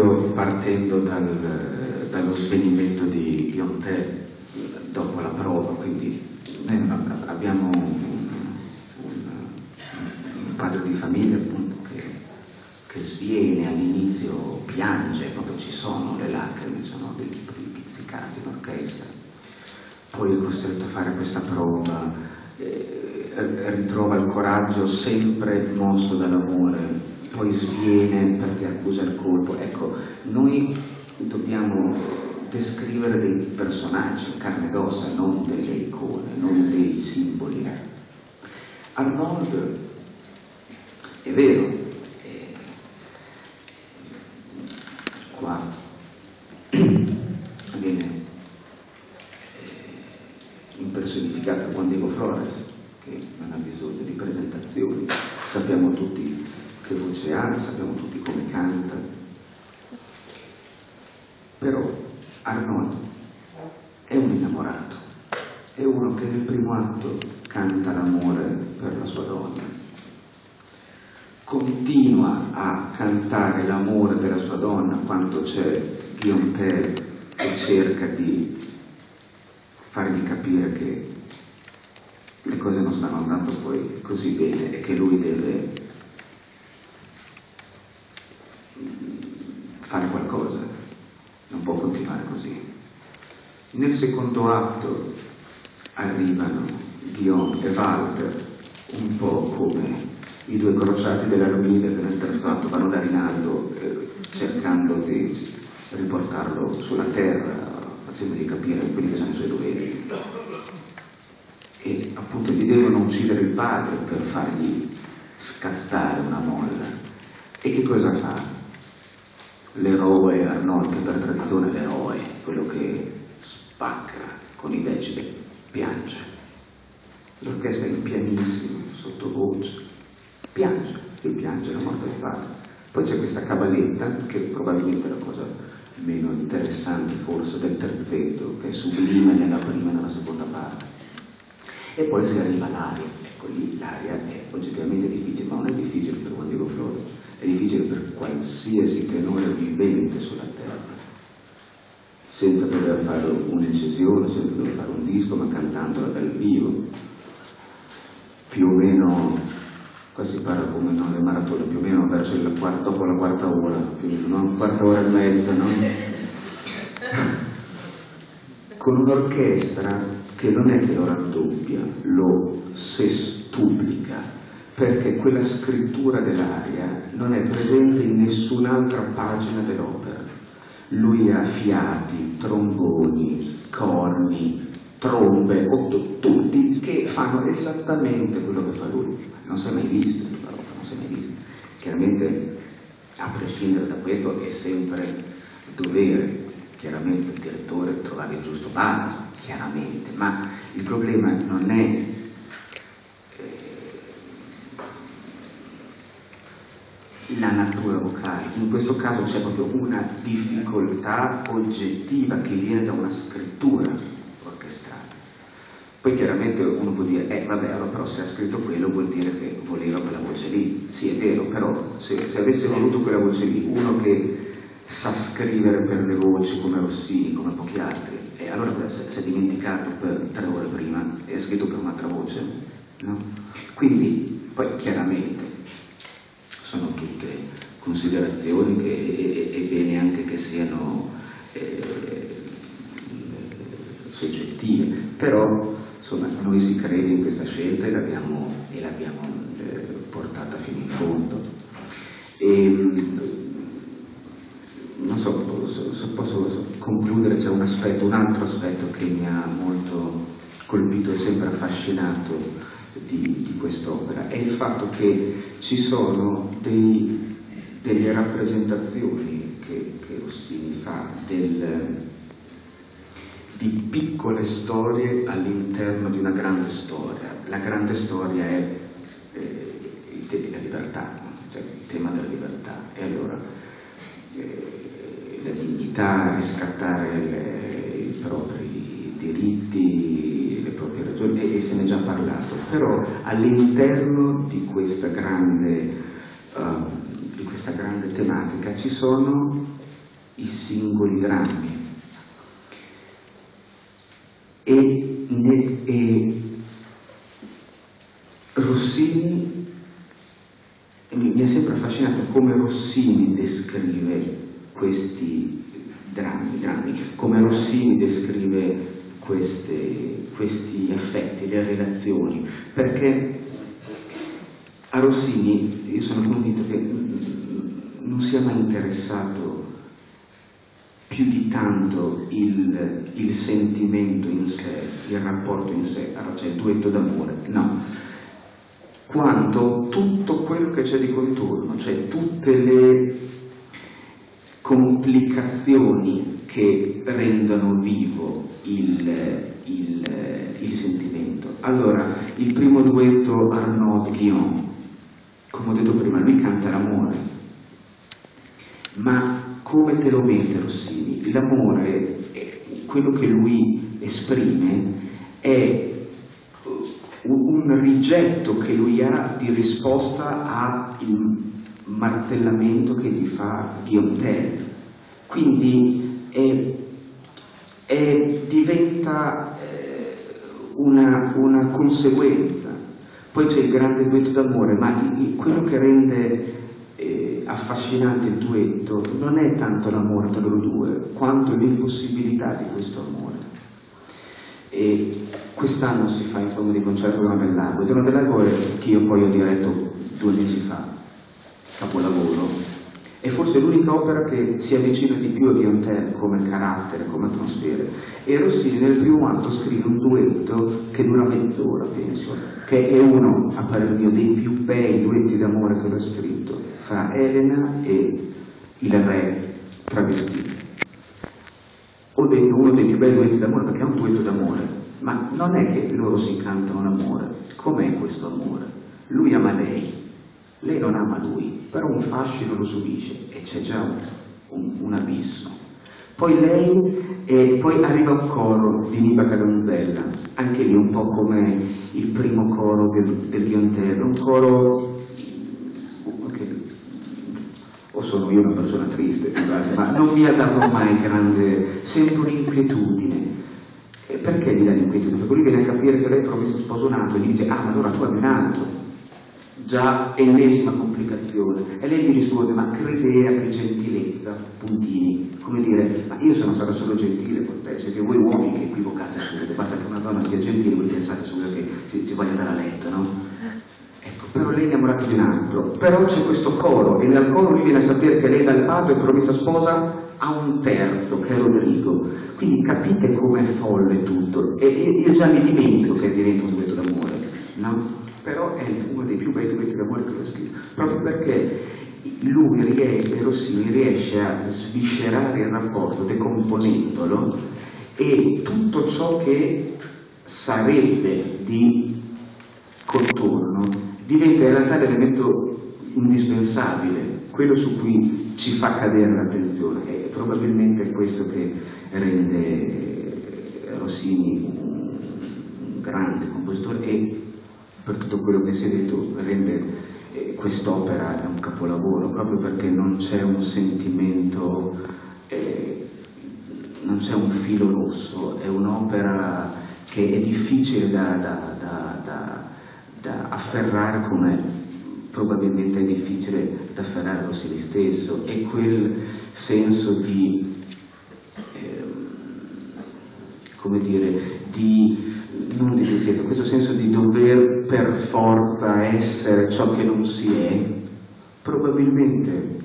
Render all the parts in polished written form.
proprio partendo dallo svenimento di Guillaume Père dopo la prova, quindi abbiamo un padre di famiglia appunto che sviene all'inizio, piange, proprio ci sono le lacrime, diciamo, dei pizzicati d'orchestra, poi è costretto a fare questa prova, ritrova il coraggio sempre mosso dall'amore, poi sviene perché accusa il colpo. Ecco, noi dobbiamo descrivere dei personaggi in carne ed ossa, non delle icone, non dei simboli. Arnold, è vero, qua viene impersonificato Juan Diego Florez, che non ha bisogno di presentazioni, sappiamo tutti che voce ha, sappiamo tutti come canta, però Arnold è un innamorato, è uno che nel primo atto canta l'amore per la sua donna, continua a cantare l'amore della sua donna quando c'è Guillaume Père che cerca di fargli capire che le cose non stanno andando poi così bene e che lui deve fare qualcosa, non può continuare così. Nel secondo atto arrivano Dion e Walter, un po' come i due crociati della rovina che nel terzo atto vanno da Rinaldo cercando di riportarlo sulla terra, facendogli capire quelli che sono i suoi doveri, e appunto gli devono uccidere il padre per fargli scattare una molla. E che cosa fa? L'eroe Arnold, che per tradizione è l'eroe, quello che spacca con i decibel, piange. L'orchestra è pianissimo, sottovoce, piange, e piange la morte del padre. Poi c'è questa cabaletta, che probabilmente è la cosa meno interessante forse del terzetto, che è sublime nella prima e nella seconda parte. E poi si arriva all'aria, ecco lì l'aria è oggettivamente difficile, ma non è difficile per Juan Diego Florez, è difficile per qualsiasi tenore vivente sulla terra, senza dover fare un'incisione, senza dover fare un disco, ma cantandola dal vivo. Più o meno, qua si parla come le maratone, più o meno verso dopo la quarta ora, più o meno, quarta ora e mezza, no? Con un'orchestra che non è che lo raddoppia, lo sestuplica, perché quella scrittura dell'aria non è presente in nessun'altra pagina dell'opera. Lui ha fiati, tromboni, corni, trombe, tutti che fanno esattamente quello che fa lui. Non si è mai visto questa roba, non si è mai visto. Chiaramente, a prescindere da questo, è sempre dovere, chiaramente, il direttore trovare il giusto balance, chiaramente, ma il problema non è la natura vocale. In questo caso c'è proprio una difficoltà oggettiva che viene da una scrittura orchestrale. Poi chiaramente uno può dire, vabbè, allora però se ha scritto quello vuol dire che voleva quella voce lì. Sì, è vero, però se avesse voluto quella voce lì, uno che sa scrivere per le voci come Rossini, come pochi altri, e allora si è dimenticato per 3 ore prima e ha scritto per un'altra voce, no? Quindi, poi chiaramente, sono tutte considerazioni che è bene anche che siano soggettive, però insomma, noi si crede in questa scelta e l'abbiamo portata fino in fondo. Non so se posso concludere, c'è un altro aspetto che mi ha molto colpito e sempre affascinato di quest'opera, è il fatto che ci sono delle rappresentazioni che Rossini fa di piccole storie all'interno di una grande storia. La grande storia è la libertà, cioè il tema della libertà, e allora la dignità, riscattare i propri diritti, proprie ragioni, e se ne è già parlato, però all'interno di questa grande tematica ci sono i singoli drammi. E Rossini, mi è sempre affascinato come Rossini descrive questi drammi, come Rossini descrive questi affetti, le relazioni, perché a Rossini, io sono convinto che non sia mai interessato più di tanto il sentimento in sé, il rapporto in sé, cioè il duetto d'amore, no, quanto tutto quello che c'è di contorno, cioè tutte le complicazioni che rendono vivo il sentimento. Allora, il primo duetto Arnold-Dion, come ho detto prima, lui canta l'amore, ma come te lo mette Rossini? L'amore, quello che lui esprime, è un rigetto che lui ha di risposta al martellamento che gli fa Guillaume Père. Quindi diventa una conseguenza. Poi c'è il grande duetto d'amore, ma quello che rende affascinante il duetto non è tanto l'amore tra loro due, quanto l'impossibilità di questo amore. E quest'anno si fa in forma di concerto Dono del Lago. Dono del Lago, che io poi ho diretto 2 mesi fa, capolavoro, è forse l'unica opera che si avvicina di più a Dion come carattere, come atmosfera. E Rossini nel primo atto scrive un duetto che dura mezz'ora, penso, che è uno, a parer mio, dei più bei duetti d'amore che ho scritto, fra Elena e il re travestito. O uno dei più bei duetti d'amore, perché è un duetto d'amore, ma non è che loro si cantano l'amore. Com'è questo amore? Lui ama lei, lei non ama lui, però un fascino lo subisce e c'è già un abisso. Poi poi arriva un coro di Nibaca Donzella, anche lì un po' come il primo coro del Giontello, un coro che, o sono io una persona triste, ma non mi ha dato mai grande, sempre un'inquietudine. Perché gli dà l'inquietudine? Perché lui viene a capire che lei trova questo sposo nato e gli dice: ah, ma allora tu hai un altro. Già ennesima complicazione. E lei mi risponde: ma credea che gentilezza, puntini, come dire, ma io sono stata solo gentile con te, siete voi uomini che equivocate, scusate, basta che una donna sia gentile, voi pensate solo che si voglia andare a letto, no? Ecco, però lei è innamorata di un altro, però c'è questo coro, e dal coro lui viene a sapere che lei dal padre è promessa sposa a un terzo, che è Rodrigo. Quindi capite com'è folle tutto, e io già mi dimentico che diventa un duetto d'amore, no? Però è uno dei più bei duetti d'amore che ho scritto, proprio perché lui riesce, Rossini riesce a sviscerare il rapporto decomponendolo, e tutto ciò che sarebbe di contorno diventa in realtà l'elemento indispensabile, quello su cui ci fa cadere l'attenzione. È probabilmente questo che rende Rossini un grande compositore, e per tutto quello che si è detto rende quest'opera un capolavoro, proprio perché non c'è un sentimento, non c'è un filo rosso, è un'opera che è difficile da afferrare, come probabilmente è difficile da afferrare Rossini stesso, e quel senso di, come dire, non di desiderio, questo senso di dover per forza essere ciò che non si è, probabilmente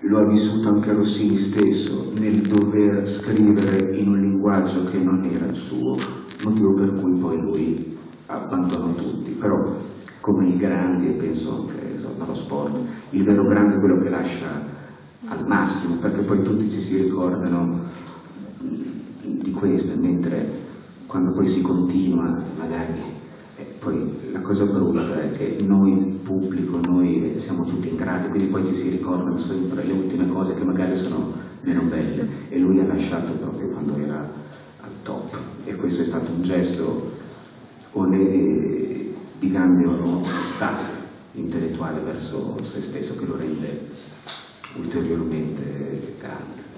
lo ha vissuto anche Rossini stesso nel dover scrivere in un linguaggio che non era il suo, motivo per cui poi lui abbandonò tutti. Però, come i grandi, penso che insomma lo sport, il vero grande è quello che lascia al massimo, perché poi tutti ci si ricordano di questo, mentre quando poi si continua magari poi la cosa brutta è che noi pubblico, noi siamo tutti in grado, quindi poi ci si ricordano sempre le ultime cose che magari sono meno belle, e lui ha lasciato proprio quando era al top, e questo è stato un gesto di grande onestà intellettuale verso se stesso, che lo rende ulteriormente evitata.